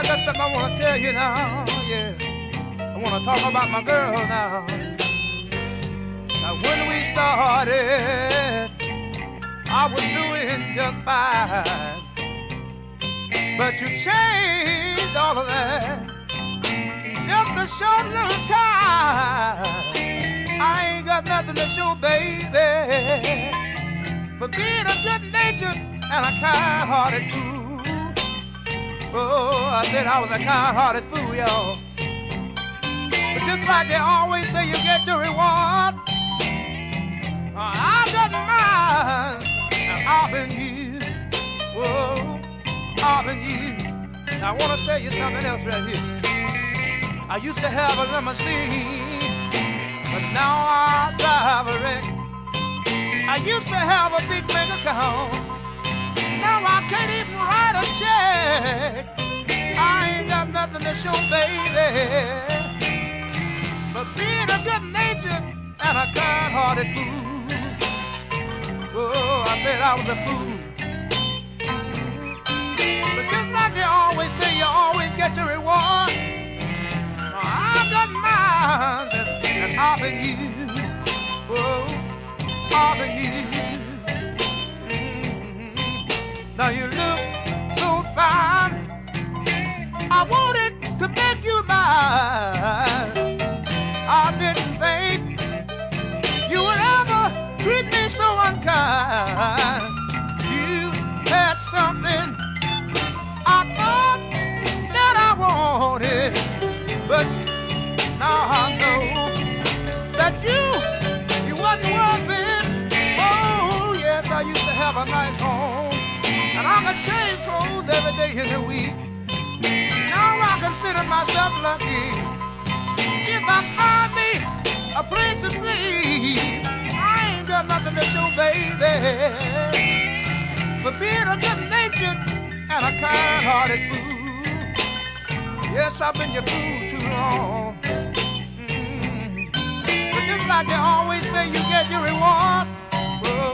got something I want to tell you now, yeah. I want to talk about my girl now. Now when we started, I was doing just fine. But you changed all of that in just a short little time. I ain't got nothing to show, baby, for being a good-natured and a kind-hearted fool. Oh, I said I was a kind-hearted fool, y'all. But just like they always say, you get your reward. I doesn't mind. Now, I've been here. Whoa, I've been here. Now, I want to tell you something else right here. I used to have a limousine, but now I drive a wreck. I used to have a big bank account. Now I can't even write a check. I ain't got nothing to show, baby, but being a good-natured and a kind-hearted fool. Oh, I said I was a fool. But just like they always say, you always get your reward. I've done mine, and I've been here. Oh, I've been here. Now you look so fine, I wanted to make you mine. I didn't think you would ever treat me so unkind. You had something I thought that I wanted, but now I know that you wasn't worth it. Oh yes, I used to have a nice home, and I could change clothes every day in the week. Now I consider myself lucky if I find me a place to sleep. I ain't got nothing to show, baby, but being a good-natured and a kind-hearted fool. Yes, I've been your fool too long. But just like they always say, you get your reward. Whoa.